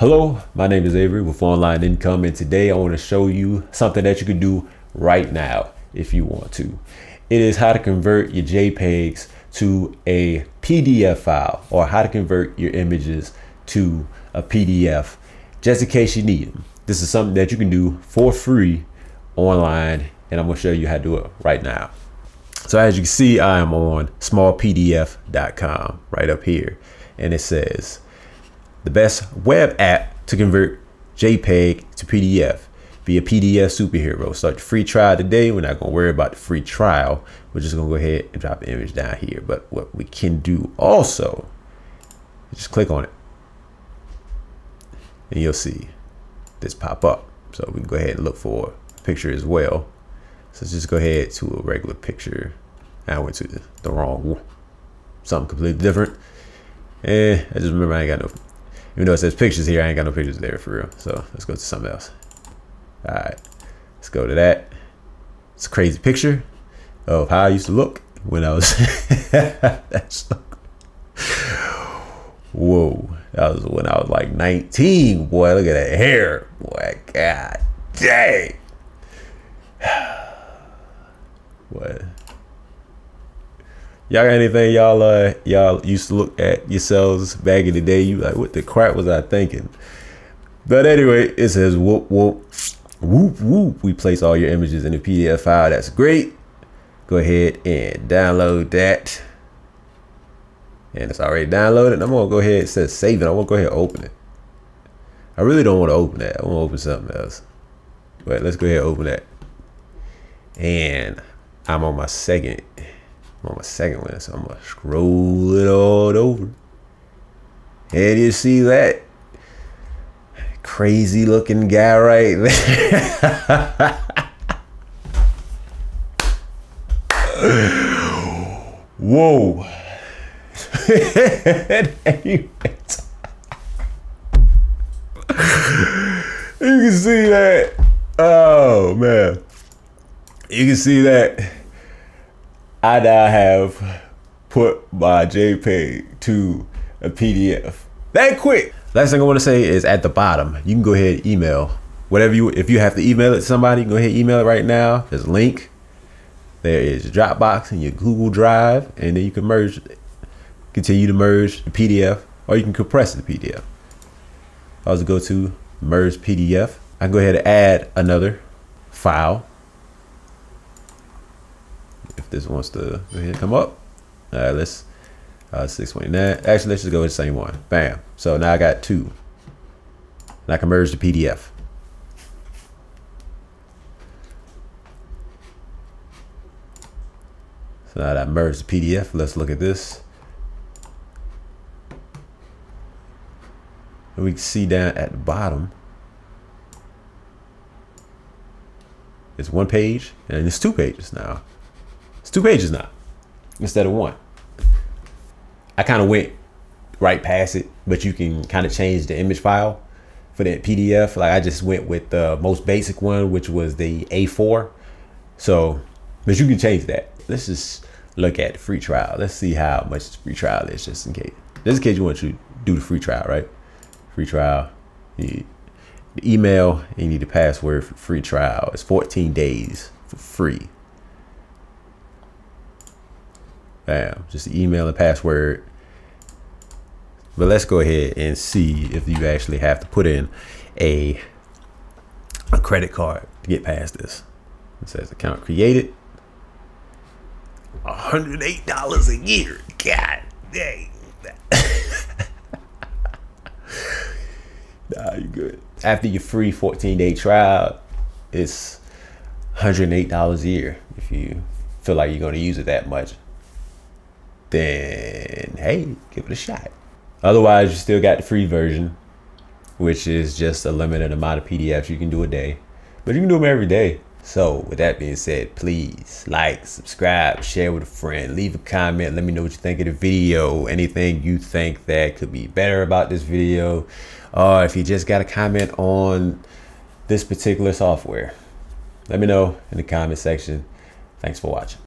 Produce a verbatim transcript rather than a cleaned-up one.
Hello, my name is Avery with Online Income, and today I want to show you something that you can do right now if you want to. It is how to convert your JPEGs to a P D F file, or how to convert your images to a P D F, just in case you need them. This is something that you can do for free online, and I'm going to show you how to do it right now. So as you can see, I am on small P D F dot com right up here, and it says the best web app to convert JPEG to P D F. Be a P D F superhero. Start the free trial today. We're not gonna worry about the free trial. We're just gonna go ahead and drop the image down here. But what we can do also, just click on it and you'll see this pop up. So we can go ahead and look for a picture as well. So let's just go ahead to a regular picture. I went to the wrong one, something completely different. And I just remember I ain't got no, even though it says pictures here, I ain't got no pictures there for real. So let's go to something else. All right, let's go to that. It's a crazy picture of how I used to look when I was, that's whoa, that was when I was like nineteen, boy, look at that hair, boy, god dang. What? Y'all got anything y'all uh, y'all used to look at yourselves back in the day? You like, what the crap was I thinking? But anyway, it says whoop whoop whoop whoop. We place all your images in a P D F file. That's great. Go ahead and download that. And it's already downloaded. I'm gonna go ahead. It says save it. I want to go ahead and open it. I really don't want to open that. I want to open something else. But let's go ahead and open that. And I'm on my second. I'm on my second one, so I'm gonna scroll it all over. And you see that crazy looking guy right there. Whoa. You can see that. Oh man. You can see that. I now have put my JPEG to a P D F that quick. Last thing I want to say is at the bottom, you can go ahead and email whatever you, if you have to email it to somebody, you can go ahead and email it right now. There's a link. There is your Dropbox and your Google Drive, and then you can merge, continue to merge the P D F, or you can compress the P D F. I also go to merge P D F. I can go ahead and add another file. This wants to go ahead and come up. All right, let's uh, six twenty-nine. Actually, let's just go with the same one. Bam. So now I got two. And I can merge the P D F. So now that I merged the P D F, let's look at this. And we can see down at the bottom, it's one page and it's two pages now. It's two pages now instead of one. I kind of went right past it, but you can kind of change the image file for that P D F. Like I just went with the most basic one, which was the A four. So, but you can change that. Let's just look at the free trial. Let's see how much the free trial is, just in case. Just in case you want to do the free trial, right? Free trial, you need the email, and you need the password for free trial. It's fourteen days for free. Bam, just the email and password. But let's go ahead and see if you actually have to put in a, a credit card to get past this. It says account created. one hundred eight dollars a year. God dang. Nah, you're good. After your free fourteen day trial, it's one hundred eight dollars a year if you feel like you're going to use it that much. Then hey, give it a shot. Otherwise, you still got the free version, which is just a limited amount of P D Fs you can do a day, but you can do them every day. So with that being said, please like, subscribe, share with a friend, leave a comment. Let me know what you think of the video, anything you think that could be better about this video, or if you just got a comment on this particular software, let me know in the comment section. Thanks for watching.